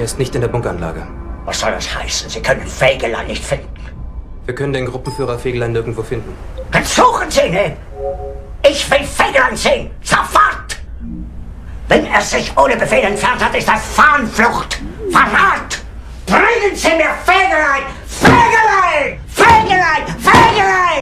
Er ist nicht in der Bunkeranlage. Was soll das heißen? Sie können Fegelein nicht finden. Wir können den Gruppenführer Fegelein nirgendwo finden. Dann suchen Sie ihn! Ich will Fegelein sehen! Sofort! Wenn er sich ohne Befehl entfernt hat, ist das Fahnenflucht! Verrat! Bringen Sie mir Fegelein! Fegelein! Fegelein! Fegelein!